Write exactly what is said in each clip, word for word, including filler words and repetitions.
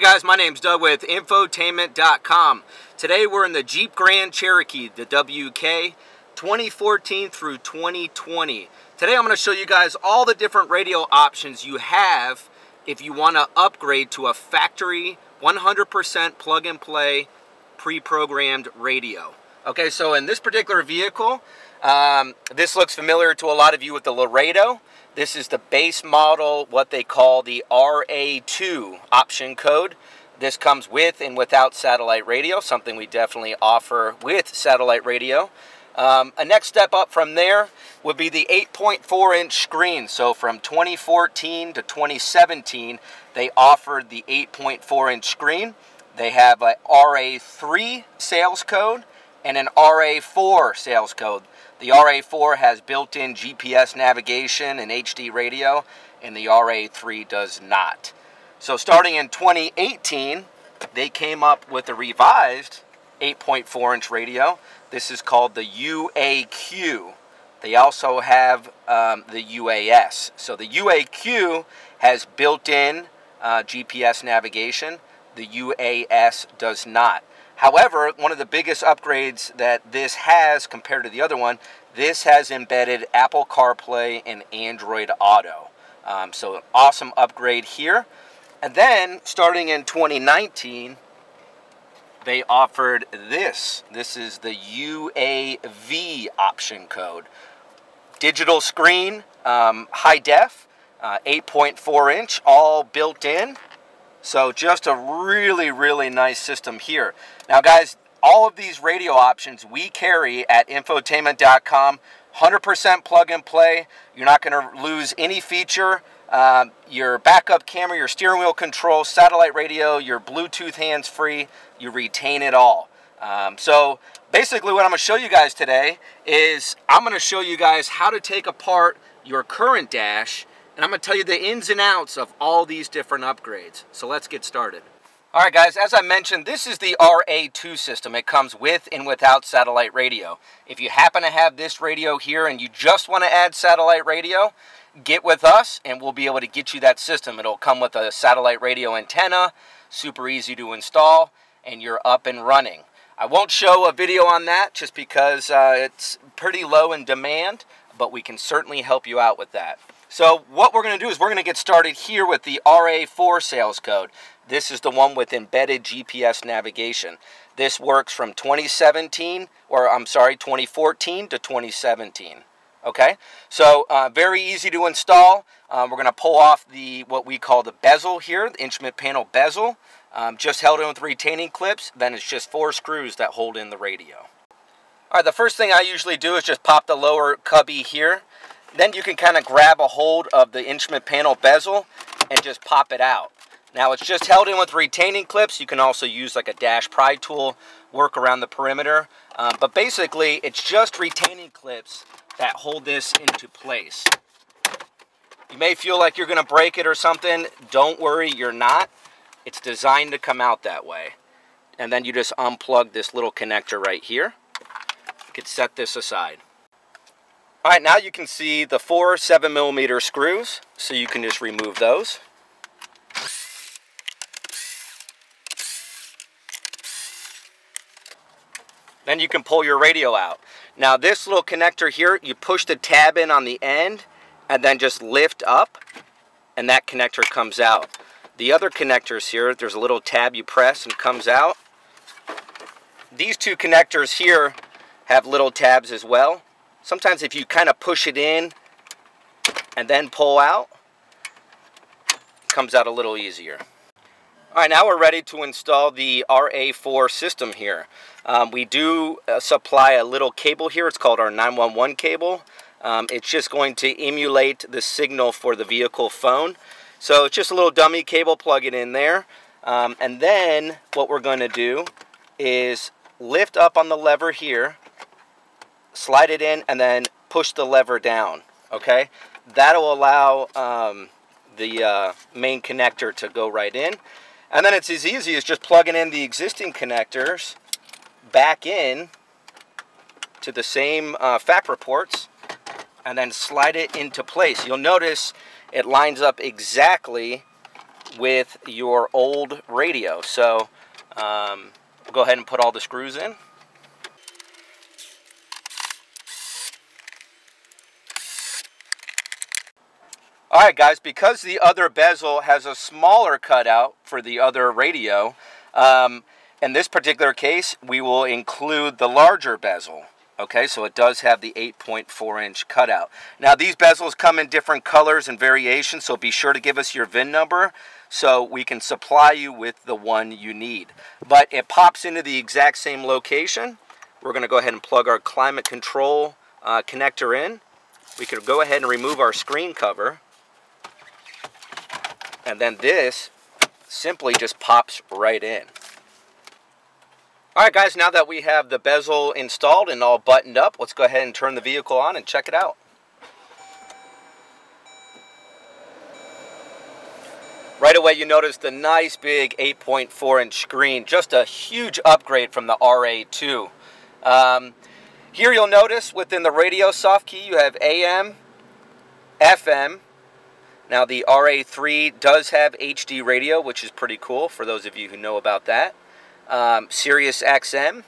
Hey guys, my name's Doug with infotainment dot com. Today we're in the Jeep Grand Cherokee, the W K, twenty fourteen through twenty twenty. Today I'm going to show you guys all the different radio options you have if you want to upgrade to a factory one hundred percent plug and play pre-programmed radio. Okay, so in this particular vehicle, um, this looks familiar to a lot of you with the Laredo. This is the base model, what they call the R A two option code. This comes with and without satellite radio, something we definitely offer with satellite radio. Um, a next step up from there would be the eight point four inch screen. So from twenty fourteen to twenty seventeen, they offered the eight point four inch screen. They have a R A three sales code and an R A four sales code. The R A four has built-in G P S navigation and H D radio, and the R A three does not. So starting in twenty eighteen, they came up with a revised eight point four inch radio. This is called the U A Q. They also have um, the U A S. So the U A Q has built-in uh, G P S navigation. The U A S does not. However, one of the biggest upgrades that this has compared to the other one, this has embedded Apple CarPlay and Android Auto. Um, so an awesome upgrade here. And then starting in twenty nineteen, they offered this. This is the U A V option code. Digital screen, um, high def, uh, eight point four inch, all built in. So just a really, really nice system here. Now guys, all of these radio options we carry at infotainment dot com, one hundred percent plug and play. You're not going to lose any feature. Uh, your backup camera, your steering wheel control, satellite radio, your Bluetooth hands-free, you retain it all. Um, so basically what I'm going to show you guys today is I'm going to show you guys how to take apart your current dash. And I'm going to tell you the ins and outs of all these different upgrades. So let's get started. All right, guys, as I mentioned, this is the R A two system. It comes with and without satellite radio. If you happen to have this radio here and you just want to add satellite radio, get with us and we'll be able to get you that system. It'll come with a satellite radio antenna, super easy to install, and you're up and running. I won't show a video on that just because uh, it's pretty low in demand, but we can certainly help you out with that. So what we're going to do is we're going to get started here with the R A four sales code. This is the one with embedded G P S navigation. This works from twenty seventeen, or I'm sorry, twenty fourteen to twenty seventeen. Okay, so uh, very easy to install. Um, we're going to pull off the what we call the bezel here, the instrument panel bezel. Um, just held in with retaining clips. Then it's just four screws that hold in the radio. All right, the first thing I usually do is just pop the lower cubby here. Then you can kind of grab a hold of the instrument panel bezel and just pop it out. Now it's just held in with retaining clips. You can also use like a dash pry tool, work around the perimeter. Um, but basically it's just retaining clips that hold this into place. You may feel like you're going to break it or something. Don't worry, you're not. It's designed to come out that way. And then you just unplug this little connector right here. You can set this aside. All right, now you can see the four seven millimeter screws, so you can just remove those. Then you can pull your radio out. Now this little connector here, you push the tab in on the end, and then just lift up, and that connector comes out. The other connectors here, there's a little tab you press and it comes out. These two connectors here have little tabs as well. Sometimes if you kind of push it in and then pull out, it comes out a little easier. All right, now we're ready to install the R A four system here. Um, we do uh, supply a little cable here. It's called our nine one one cable. Um, it's just going to emulate the signal for the vehicle phone. So it's just a little dummy cable, plug it in there. Um, and then what we're going to do is lift up on the lever here, slide it in, and then push the lever down, okay? That'll allow um, the uh, main connector to go right in. And then it's as easy as just plugging in the existing connectors back in to the same uh, F A Q reports and then slide it into place. You'll notice it lines up exactly with your old radio. So um, we'll go ahead and put all the screws in. All right, guys, because the other bezel has a smaller cutout for the other radio, um, in this particular case, we will include the larger bezel. Okay, so it does have the eight point four inch cutout. Now, these bezels come in different colors and variations, so be sure to give us your V I N number so we can supply you with the one you need. But it pops into the exact same location. We're going to go ahead and plug our climate control uh, connector in. We could go ahead and remove our screen cover. And then this simply just pops right in. All right, guys, now that we have the bezel installed and all buttoned up, let's go ahead and turn the vehicle on and check it out. Right away, you notice the nice big eight point four inch screen, just a huge upgrade from the R A two. Um, here you'll notice within the radio soft key, you have A M, F M. Now, the R A three does have H D radio, which is pretty cool for those of you who know about that. Um, Sirius X M.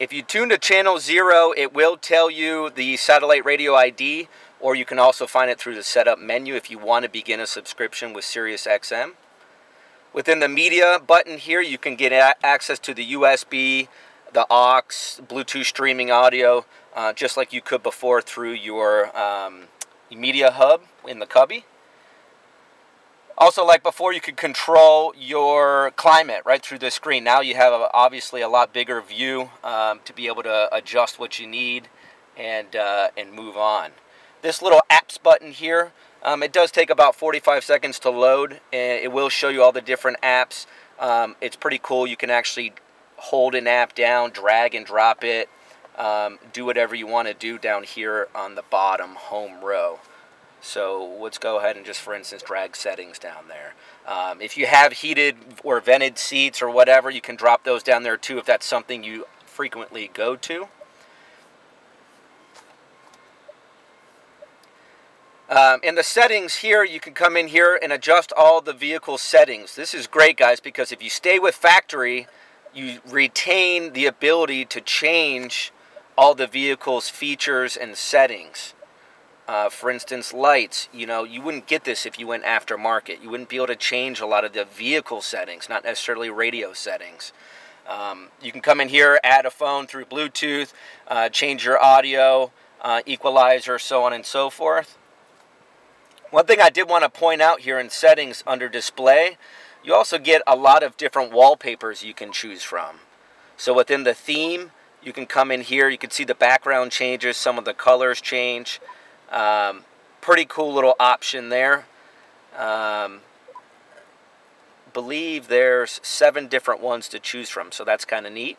If you tune to channel zero, it will tell you the satellite radio I D, or you can also find it through the setup menu if you want to begin a subscription with Sirius X M. Within the media button here, you can get access to the U S B, the aux, Bluetooth streaming audio, uh, just like you could before through your um, media hub in the cubby. Also, like before, you could control your climate right through the screen. Now you have a, obviously a lot bigger view um, to be able to adjust what you need and, uh, and move on. This little apps button here, um, it does take about forty-five seconds to load, and it will show you all the different apps. Um, it's pretty cool. You can actually hold an app down, drag and drop it, um, do whatever you want to do down here on the bottom home row. So let's go ahead and just, for instance, drag settings down there. Um, if you have heated or vented seats or whatever, you can drop those down there too if that's something you frequently go to. Um, in the settings here, you can come in here and adjust all the vehicle settings. This is great, guys, because if you stay with factory, you retain the ability to change all the vehicle's features and settings. Uh, for instance, lights, you know, you wouldn't get this if you went aftermarket. You wouldn't be able to change a lot of the vehicle settings, not necessarily radio settings. Um, you can come in here, add a phone through Bluetooth, uh, change your audio, uh, equalizer, so on and so forth. One thing I did want to point out here in settings under display, you also get a lot of different wallpapers you can choose from. So within the theme, you can come in here, you can see the background changes, some of the colors change. Um, pretty cool little option there. Um, believe there's seven different ones to choose from, so that's kind of neat.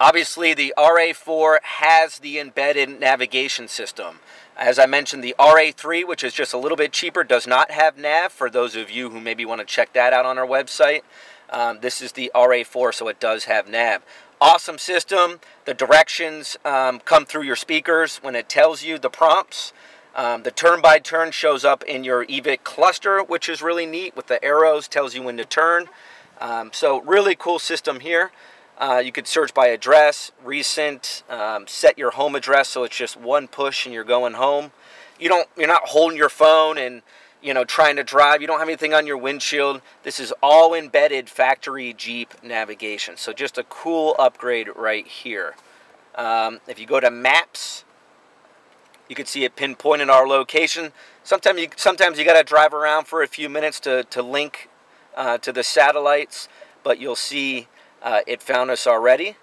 Obviously, the R A four has the embedded navigation system. As I mentioned, the R A three, which is just a little bit cheaper, does not have nav. For those of you who maybe want to check that out on our website, um, this is the R A four, so it does have nav. Awesome system. The directions um, come through your speakers when it tells you the prompts. Um, the turn-by-turn shows up in your E V I C cluster, which is really neat with the arrows, tells you when to turn. Um, so really cool system here. Uh, you could search by address, recent, um, set your home address so it's just one push and you're going home. You don't, you're not holding your phone and, you know, trying to drive. You don't have anything on your windshield. This is all embedded factory Jeep navigation. So just a cool upgrade right here. Um, if you go to maps, you can see it pinpointed our location. Sometimes you, sometimes you got to drive around for a few minutes to, to link uh, to the satellites, but you'll see uh, it found us already.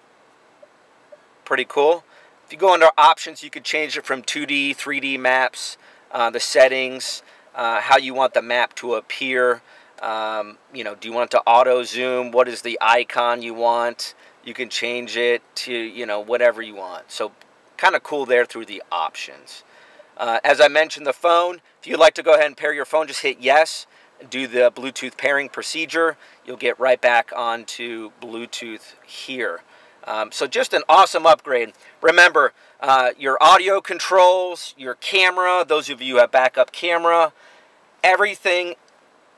Pretty cool. If you go under options, you could change it from two D, three D maps, uh, the settings, Uh, how you want the map to appear. Um, you know, do you want it to auto zoom? What is the icon you want? You can change it to, you know, whatever you want. So kind of cool there through the options. Uh, as I mentioned, the phone, if you'd like to go ahead and pair your phone, just hit yes, do the Bluetooth pairing procedure. You'll get right back onto Bluetooth here. Um, so just an awesome upgrade. Remember, uh, your audio controls, your camera, those of you who have backup camera, everything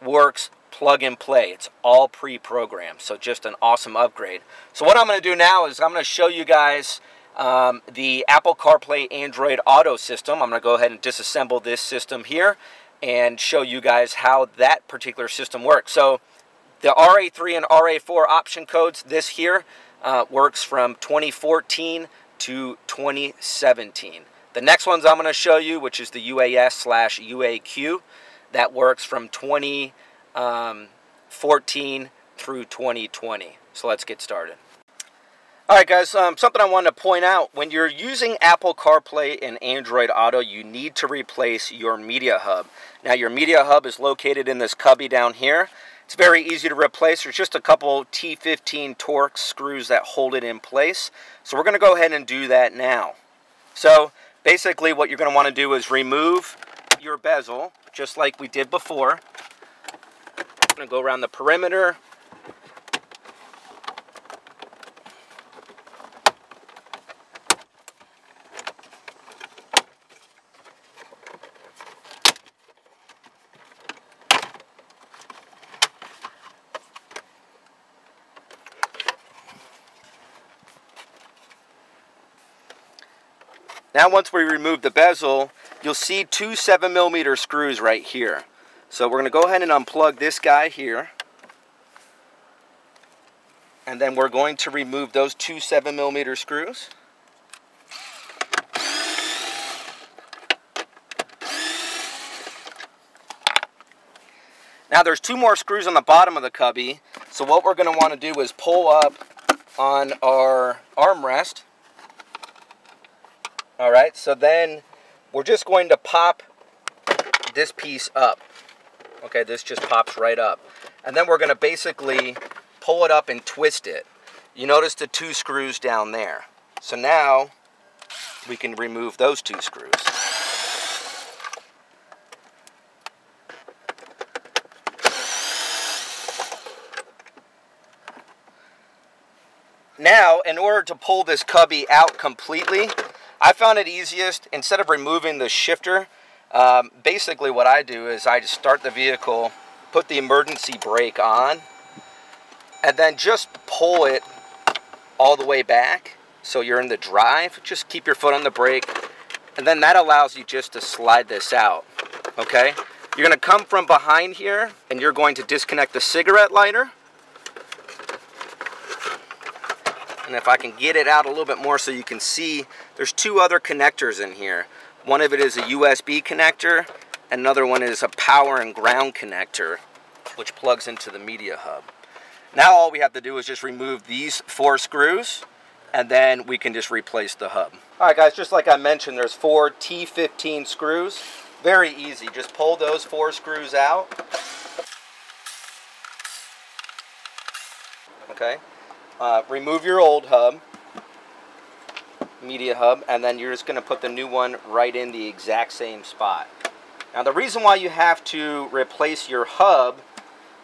works plug and play. It's all pre-programmed. So just an awesome upgrade. So what I'm going to do now is I'm going to show you guys um, the Apple CarPlay Android Auto system. I'm going to go ahead and disassemble this system here and show you guys how that particular system works. So the R A three and R A four option codes, this here, Uh, works from twenty fourteen to twenty seventeen. The next ones I'm going to show you, which is the U A S slash U A Q, that works from twenty fourteen through twenty twenty. So let's get started. All right, guys, um, something I wanted to point out. When you're using Apple CarPlay and Android Auto, you need to replace your media hub. Now, your media hub is located in this cubby down here. It's very easy to replace. There's just a couple T fifteen Torx screws that hold it in place. So we're going to go ahead and do that now. So basically what you're going to want to do is remove your bezel, just like we did before. I'm going to go around the perimeter. Now once we remove the bezel, you'll see two seven millimeter screws right here. So we're going to go ahead and unplug this guy here. And then we're going to remove those two seven millimeter screws. Now there's two more screws on the bottom of the cubby. So what we're going to want to do is pull up on our armrest. All right, so then we're just going to pop this piece up. Okay, this just pops right up. And then we're going to basically pull it up and twist it. You notice the two screws down there. So now we can remove those two screws. Now, in order to pull this cubby out completely, I found it easiest, instead of removing the shifter, um, basically what I do is I just start the vehicle, put the emergency brake on, and then just pull it all the way back so you're in the drive. Just keep your foot on the brake, and then that allows you just to slide this out, okay? You're going to come from behind here, and you're going to disconnect the cigarette lighter. And if I can get it out a little bit more so you can see, there's two other connectors in here. One of it is a U S B connector, and another one is a power and ground connector, which plugs into the media hub. Now all we have to do is just remove these four screws, and then we can just replace the hub. All right, guys, just like I mentioned, there's four T fifteen screws. Very easy, just pull those four screws out. Okay. Uh, remove your old hub, media hub, and then you're just going to put the new one right in the exact same spot. Now the reason why you have to replace your hub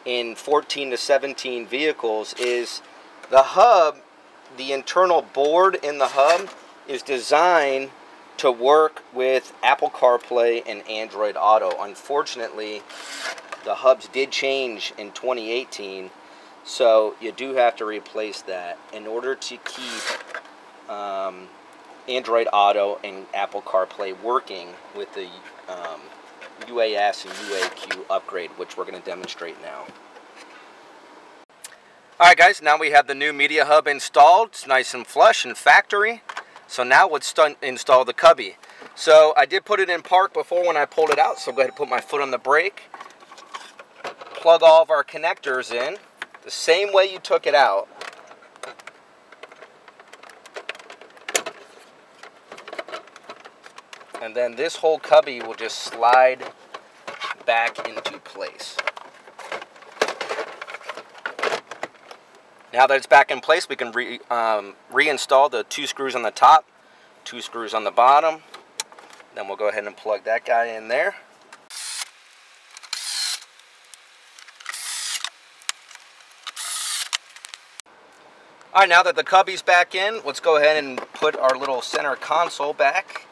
in fourteen to seventeen vehicles is the hub, the internal board in the hub, is designed to work with Apple CarPlay and Android Auto. Unfortunately, the hubs did change in twenty eighteen. So you do have to replace that in order to keep um, Android Auto and Apple CarPlay working with the um, U A S and U A Q upgrade, which we're going to demonstrate now. All right, guys, now we have the new media hub installed. It's nice and flush and factory. So now let's install the cubby. So I did put it in park before when I pulled it out, so I'm going to put my foot on the brake, plug all of our connectors in the same way you took it out. And then this whole cubby will just slide back into place. Now that it's back in place, we can re, um, reinstall the two screws on the top, two screws on the bottom. Then we'll go ahead and plug that guy in there. All right, now that the cubby's back in, let's go ahead and put our little center console back.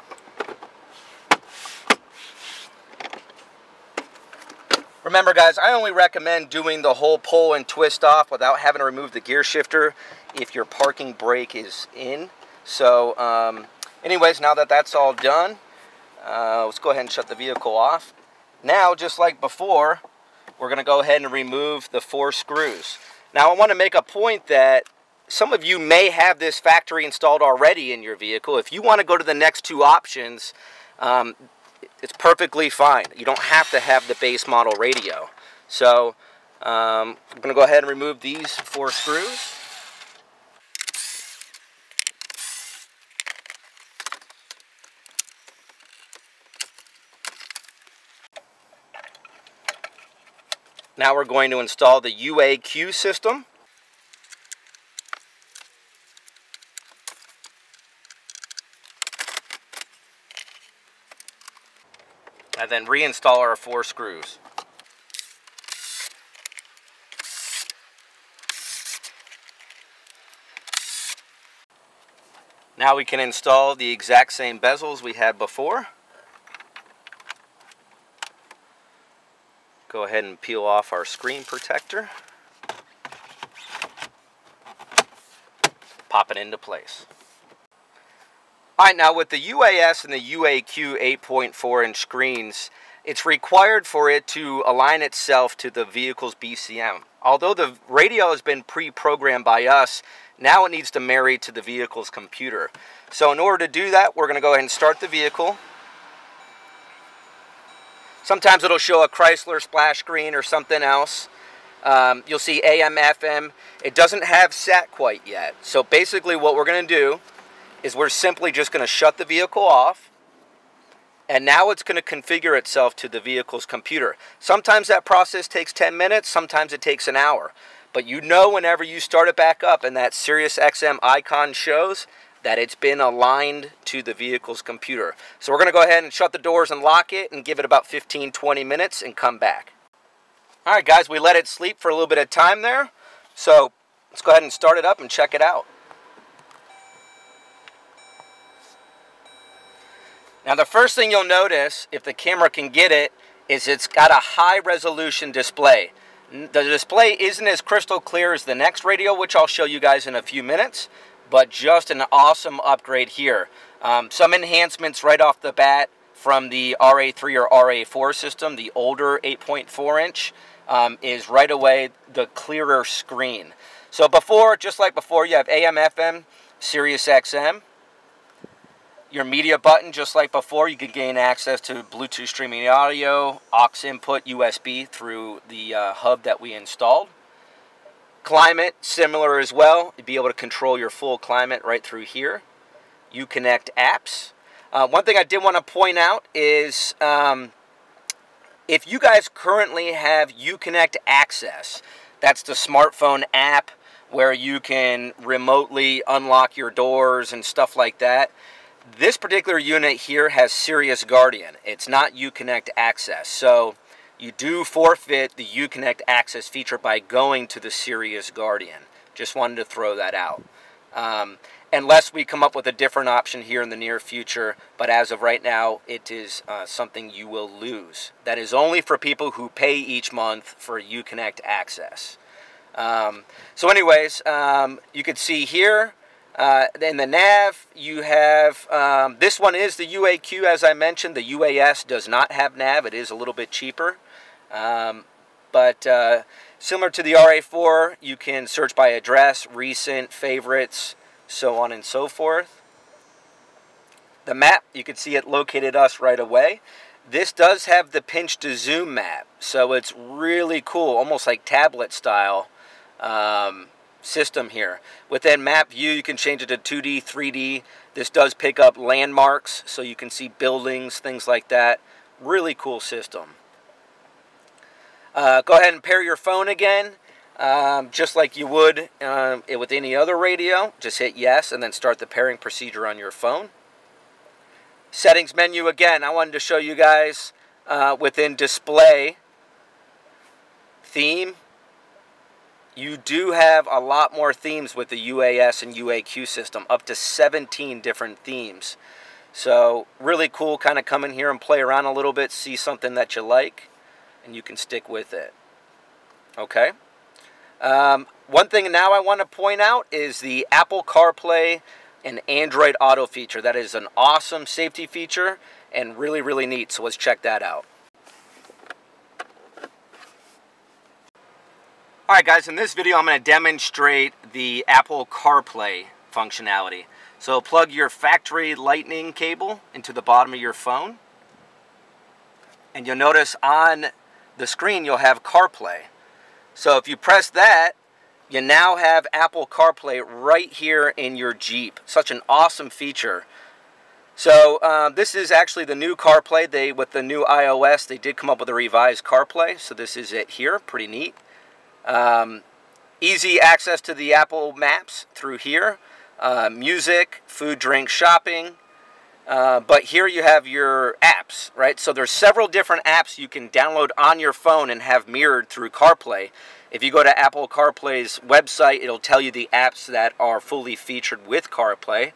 Remember, guys, I only recommend doing the whole pull and twist off without having to remove the gear shifter if your parking brake is in. So, um, anyways, now that that's all done, uh, let's go ahead and shut the vehicle off. Now, just like before, we're going to go ahead and remove the four screws. Now, I want to make a point that some of you may have this factory installed already in your vehicle. If you want to go to the next two options, um, it's perfectly fine. You don't have to have the base model radio. So um, I'm going to go ahead and remove these four screws. Now we're going to install the U A Q system. And then reinstall our four screws. Now we can install the exact same bezels we had before. Go ahead and peel off our screen protector. Pop it into place. All right, now with the U A S and the U A Q eight point four inch screens, it's required for it to align itself to the vehicle's B C M. Although the radio has been pre-programmed by us, now it needs to marry to the vehicle's computer. So in order to do that, we're going to go ahead and start the vehicle. Sometimes it'll show a Chrysler splash screen or something else. Um, you'll see A M, F M. It doesn't have sat quite yet. So basically what we're going to do is we're simply just going to shut the vehicle off, and now it's going to configure itself to the vehicle's computer. Sometimes that process takes ten minutes, sometimes it takes an hour. But you know whenever you start it back up and that Sirius X M icon shows that it's been aligned to the vehicle's computer. So we're going to go ahead and shut the doors and lock it and give it about fifteen to twenty minutes and come back. All right, guys, we let it sleep for a little bit of time there. So let's go ahead and start it up and check it out. Now the first thing you'll notice, if the camera can get it, is it's got a high resolution display. The display isn't as crystal clear as the next radio, which I'll show you guys in a few minutes, but just an awesome upgrade here. Um, some enhancements right off the bat from the R A three or R A four system, the older eight point four inch, um, is right away the clearer screen. So before, just like before, you have A M, F M, Sirius X M. Your media button, just like before, you can gain access to Bluetooth streaming audio, aux input, U S B through the uh, hub that we installed. Climate, similar as well. You'd be able to control your full climate right through here. Uconnect apps. Uh, one thing I did want to point out is um, if you guys currently have Uconnect access, that's the smartphone app where you can remotely unlock your doors and stuff like that. This particular unit here has Sirius Guardian. It's not Uconnect access. So you do forfeit the Uconnect access feature by going to the Sirius Guardian. Just wanted to throw that out. Um, unless we come up with a different option here in the near future. But as of right now, it is uh, something you will lose. That is only for people who pay each month for Uconnect access. Um, so anyways, um, you can see here. Uh, in the nav, you have, um, this one is the U A Q, as I mentioned. The U A S does not have nav. It is a little bit cheaper. Um, but uh, similar to the R A four, you can search by address, recent, favorites, so on and so forth. The map, you can see it located us right away. This does have the pinch to zoom map, so it's really cool, almost like tablet style. Um, system here. Within map view, you can change it to two D, three D. This does pick up landmarks, so you can see buildings, things like that. Really cool system. Uh, go ahead and pair your phone again, um, just like you would um, with any other radio. Just hit yes and then start the pairing procedure on your phone. Settings menu again. I wanted to show you guys uh, within display, theme, You do have a lot more themes with the U A S and U A Q system, up to seventeen different themes. So really cool, kind of come in here and play around a little bit, see something that you like, and you can stick with it. Okay. Um, one thing now I want to point out is the Apple CarPlay and Android Auto feature. That is an awesome safety feature and really, really neat. So let's check that out. All right, guys, in this video, I'm going to demonstrate the Apple CarPlay functionality. So plug your factory lightning cable into the bottom of your phone. And you'll notice on the screen, you'll have CarPlay. So if you press that, you now have Apple CarPlay right here in your Jeep. Such an awesome feature. So uh, this is actually the new CarPlay. They, with the new iOS, they did come up with a revised CarPlay. So this is it here, pretty neat. Um, easy access to the Apple Maps through here, uh, music, food, drink, shopping, uh, but here you have your apps, right? So there's several different apps you can download on your phone and have mirrored through CarPlay. If you go to Apple CarPlay's website, it'll tell you the apps that are fully featured with CarPlay.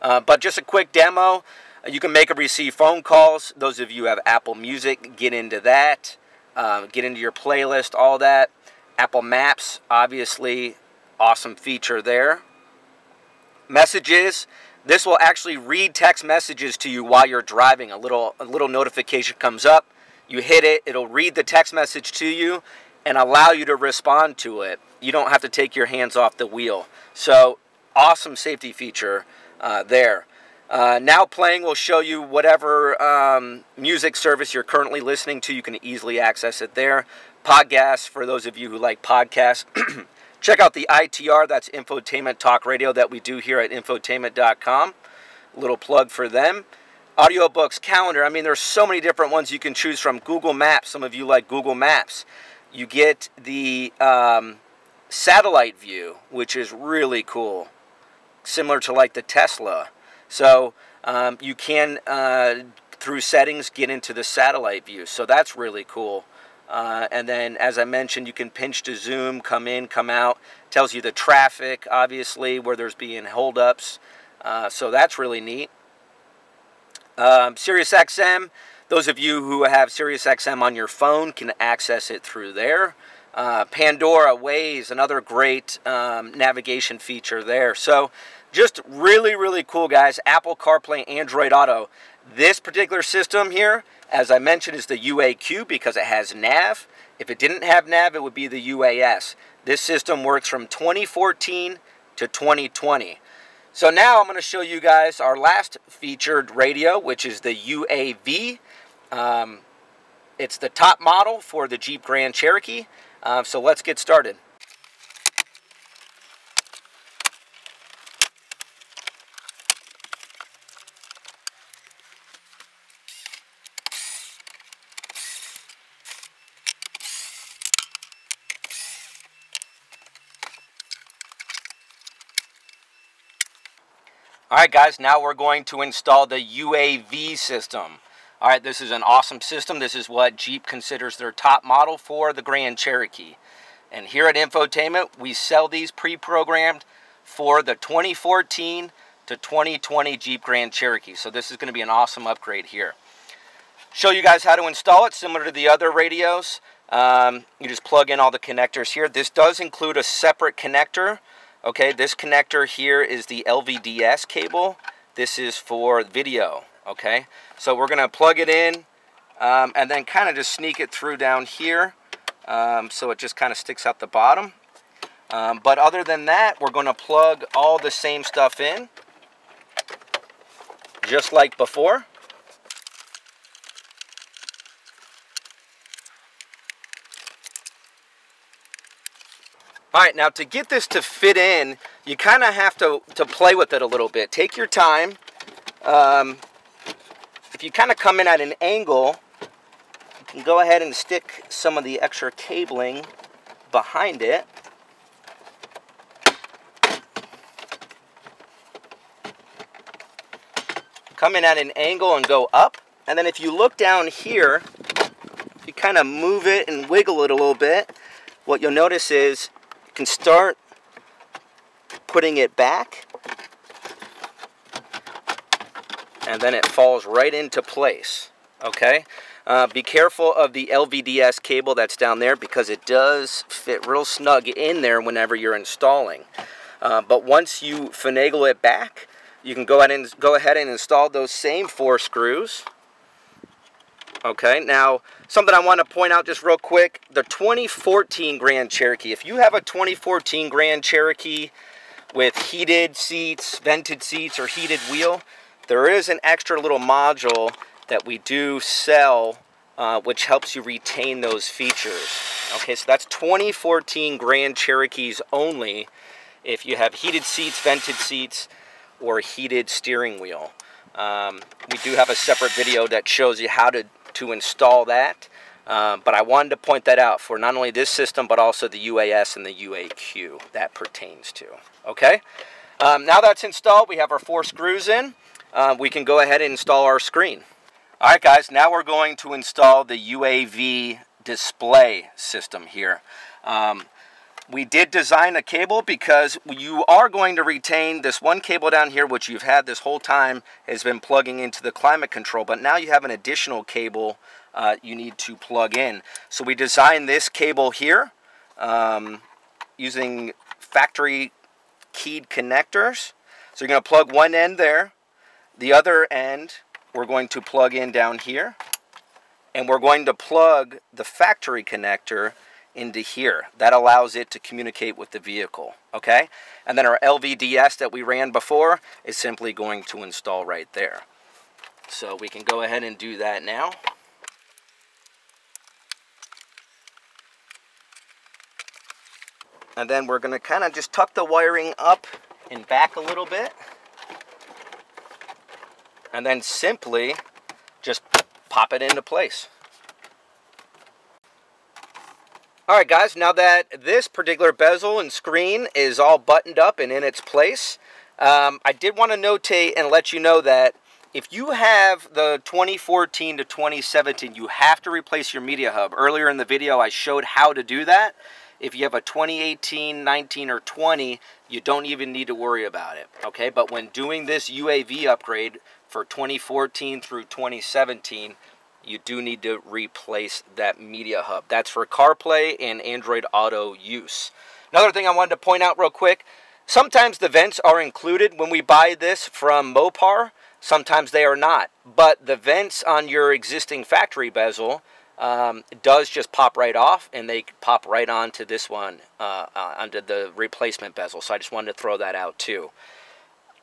Uh, but just a quick demo, you can make and receive phone calls. Those of you who have Apple Music, get into that, uh, get into your playlist, all that. Apple Maps, obviously, awesome feature there. Messages, this will actually read text messages to you while you're driving. A little, a little notification comes up, you hit it, it'll read the text message to you and allow you to respond to it. You don't have to take your hands off the wheel. So, awesome safety feature uh, there. Uh, now playing will show you whatever um, music service you're currently listening to. You can easily access it there. Podcasts, for those of you who like podcasts. Check out the I T R, that's Infotainment Talk Radio, that we do here at infotainment dot com. Little plug for them. Audiobooks, calendar. I mean, there's so many different ones you can choose from. Google Maps. Some of you like Google Maps. You get the um, satellite view, which is really cool. Similar to like the Tesla. So um, you can, uh, through settings, get into the satellite view. So that's really cool. Uh, and then, as I mentioned, you can pinch to zoom, come in, come out. Tells you the traffic, obviously, where there's being holdups. Uh, so that's really neat. Um, Sirius X M, those of you who have Sirius X M on your phone can access it through there. Uh, Pandora, Waze, another great um, navigation feature there. So just really, really cool, guys. Apple CarPlay, Android Auto. This particular system here, as I mentioned, is the U A Q because it has nav. If it didn't have nav, it would be the U A S. This system works from twenty fourteen to twenty twenty. So now I'm going to show you guys our last featured radio, which is the U A V. Um, it's the top model for the Jeep Grand Cherokee. Uh, so let's get started. Alright guys, now we're going to install the U A V system. Alright, this is an awesome system. This is what Jeep considers their top model for the Grand Cherokee. And here at Infotainment, we sell these pre-programmed for the twenty fourteen to twenty twenty Jeep Grand Cherokee. So this is going to be an awesome upgrade here. Show you guys how to install it, similar to the other radios. Um, you just plug in all the connectors here. This does include a separate connector. Okay, this connector here is the L V D S cable. This is for video, okay? So we're going to plug it in um, and then kind of just sneak it through down here um, so it just kind of sticks out the bottom. Um, but other than that, we're going to plug all the same stuff in just like before. Alright, now to get this to fit in, you kind of have to, to play with it a little bit. Take your time. Um, if you kind of come in at an angle, you can go ahead and stick some of the extra cabling behind it. Come in at an angle and go up. And then if you look down here, you kind of move it and wiggle it a little bit. What you'll notice is can start putting it back, and then it falls right into place. Okay, uh, be careful of the L V D S cable that's down there, because it does fit real snug in there whenever you're installing. Uh, but once you finagle it back, you can go ahead and go ahead and install those same four screws. Okay, now something I want to point out just real quick, the twenty fourteen Grand Cherokee. If you have a twenty fourteen Grand Cherokee with heated seats, vented seats, or heated wheel, there is an extra little module that we do sell, uh, which helps you retain those features. Okay, so that's twenty fourteen Grand Cherokees only if you have heated seats, vented seats, or heated steering wheel. Um, we do have a separate video that shows you how to to install that, um, but I wanted to point that out for not only this system but also the U A S and the U A Q that pertains to. Okay, um, now that's installed, we have our four screws in, uh, we can go ahead and install our screen. Alright guys, now we're going to install the U A V display system here. um, We did design a cable because you are going to retain this one cable down here, which you've had this whole time, has been plugging into the climate control, but now you have an additional cable uh, you need to plug in. So we designed this cable here um, using factory keyed connectors. So you're going to plug one end there, the other end we're going to plug in down here, and we're going to plug the factory connector into here. That allows it to communicate with the vehicle, okay? And then our L V D S that we ran before is simply going to install right there. So we can go ahead and do that now. And then we're gonna kind of just tuck the wiring up and back a little bit. And then simply just pop it into place. Alright guys, now that this particular bezel and screen is all buttoned up and in its place, um, I did want to notate and let you know that if you have the twenty fourteen to twenty seventeen, you have to replace your media hub. Earlier in the video I showed how to do that. If you have a twenty eighteen, nineteen, or twenty, you don't even need to worry about it. Okay, but when doing this U A V upgrade for twenty fourteen through twenty seventeen, you do need to replace that media hub. That's for CarPlay and Android Auto use. Another thing I wanted to point out real quick, sometimes the vents are included when we buy this from Mopar, sometimes they are not. But the vents on your existing factory bezel um, does just pop right off, and they pop right onto this one, uh, uh, onto the replacement bezel. So I just wanted to throw that out too.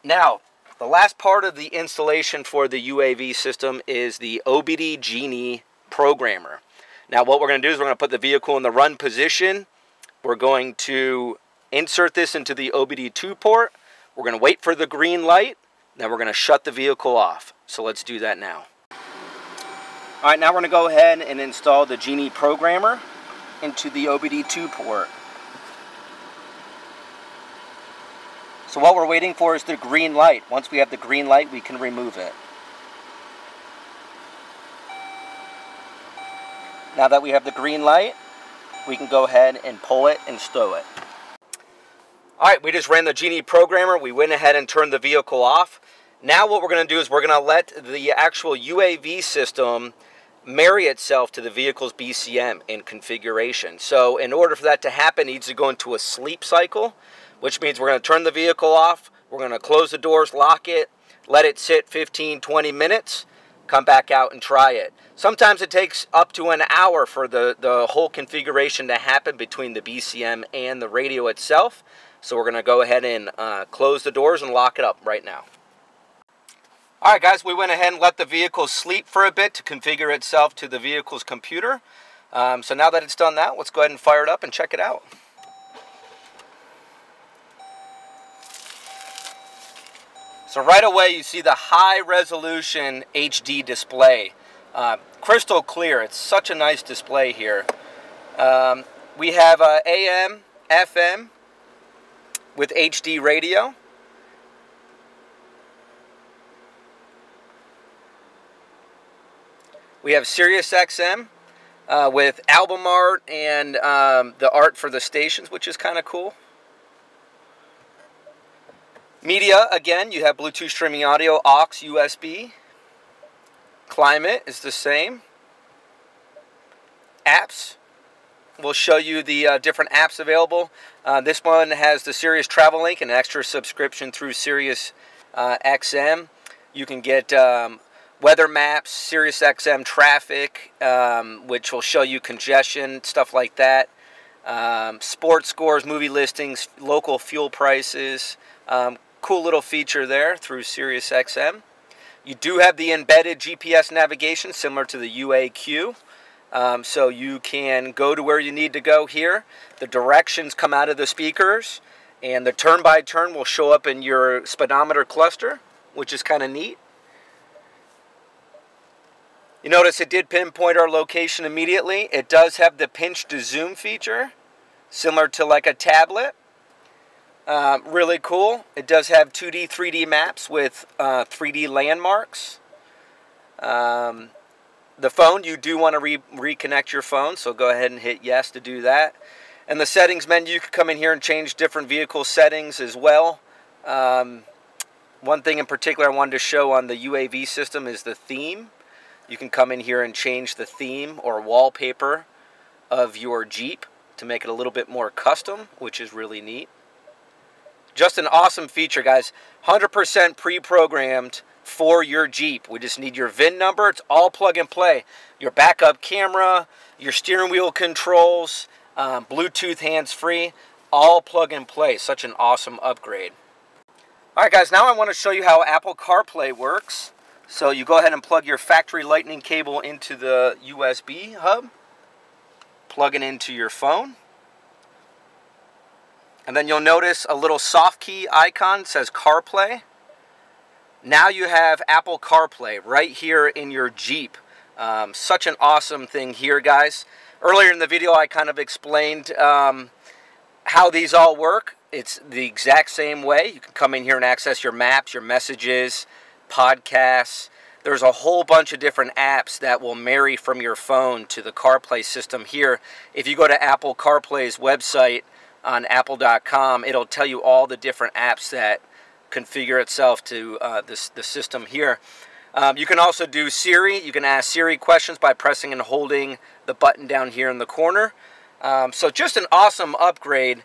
Now, the last part of the installation for the U A V system is the O B D Genie programmer. Now what we're going to do is we're going to put the vehicle in the run position. We're going to insert this into the O B D two port. We're going to wait for the green light. Then we're going to shut the vehicle off. So let's do that now. Alright, now we're going to go ahead and install the Genie programmer into the O B D two port. So what we're waiting for is the green light. Once we have the green light, we can remove it. Now that we have the green light, we can go ahead and pull it and stow it. All right, we just ran the Genie programmer. We went ahead and turned the vehicle off. Now what we're going to do is we're going to let the actual U A V system marry itself to the vehicle's B C M and configuration. So in order for that to happen, it needs to go into a sleep cycle, which means we're going to turn the vehicle off, we're going to close the doors, lock it, let it sit fifteen to twenty minutes, come back out and try it. Sometimes it takes up to an hour for the, the whole configuration to happen between the B C M and the radio itself. So we're going to go ahead and uh, close the doors and lock it up right now. Alright guys, we went ahead and let the vehicle sleep for a bit to configure itself to the vehicle's computer. Um, so now that it's done that, let's go ahead and fire it up and check it out. So right away you see the high resolution H D display, uh, crystal clear. It's such a nice display here. Um, we have uh, A M, F M with H D radio. We have Sirius X M, uh, with album art and um, the art for the stations, which is kind of cool. Media, again, you have Bluetooth streaming audio, aux, U S B. Climate is the same. Apps will show you the uh, different apps available. Uh, this one has the Sirius Travel Link, an extra subscription through Sirius uh, X M. You can get um, weather maps, Sirius X M traffic, um, which will show you congestion, stuff like that. Um, sports scores, movie listings, local fuel prices. Um, cool little feature there through Sirius X M. You do have the embedded G P S navigation similar to the U A Q. Um, so you can go to where you need to go here. The directions come out of the speakers, and the turn-by-turn will show up in your speedometer cluster, which is kind of neat. You notice it did pinpoint our location immediately. It does have the pinch to zoom feature, similar to like a tablet. Uh, really cool. It does have two D, three D maps with uh, three D landmarks. Um, the phone, you do want to re reconnect your phone, so go ahead and hit yes to do that. And the settings menu, you can come in here and change different vehicle settings as well. Um, one thing in particular I wanted to show on the U A V system is the theme. You can come in here and change the theme or wallpaper of your Jeep to make it a little bit more custom, which is really neat. Just an awesome feature, guys. one hundred percent pre-programmed for your Jeep. We just need your V I N number. It's all plug and play. Your backup camera, your steering wheel controls, um, Bluetooth hands-free, all plug and play. Such an awesome upgrade. All right, guys, now I want to show you how Apple CarPlay works. So you go ahead and plug your factory lightning cable into the U S B hub, plug it into your phone. And then you'll notice a little soft key icon says CarPlay. Now you have Apple CarPlay right here in your Jeep. Um, such an awesome thing here, guys. Earlier in the video, I kind of explained um, how these all work. It's the exact same way. You can come in here and access your maps, your messages, podcasts. There's a whole bunch of different apps that will marry from your phone to the CarPlay system here. If you go to Apple CarPlay's website, on apple dot com, it'll tell you all the different apps that configure itself to uh, this the system here. Um, you can also do Siri. You can ask Siri questions by pressing and holding the button down here in the corner. Um, so just an awesome upgrade.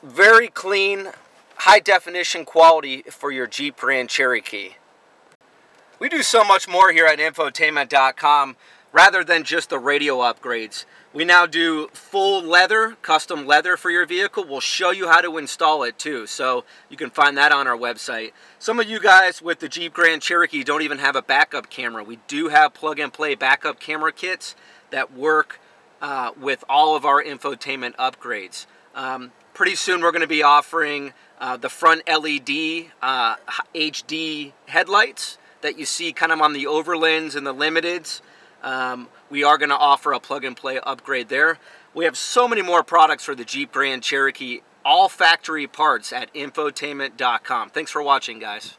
Very clean, high definition quality for your Jeep Grand Cherokee. We do so much more here at infotainment dot com. Rather than just the radio upgrades, we now do full leather, custom leather for your vehicle. We'll show you how to install it too, so you can find that on our website. Some of you guys with the Jeep Grand Cherokee don't even have a backup camera. We do have plug-and-play backup camera kits that work uh, with all of our infotainment upgrades. Um, pretty soon we're going to be offering uh, the front L E D uh, H D headlights that you see kind of on the Overlands and the Limiteds. Um, we are going to offer a plug-and-play upgrade there. We have so many more products for the Jeep Grand Cherokee, all factory parts at infotainment dot com. Thanks for watching, guys.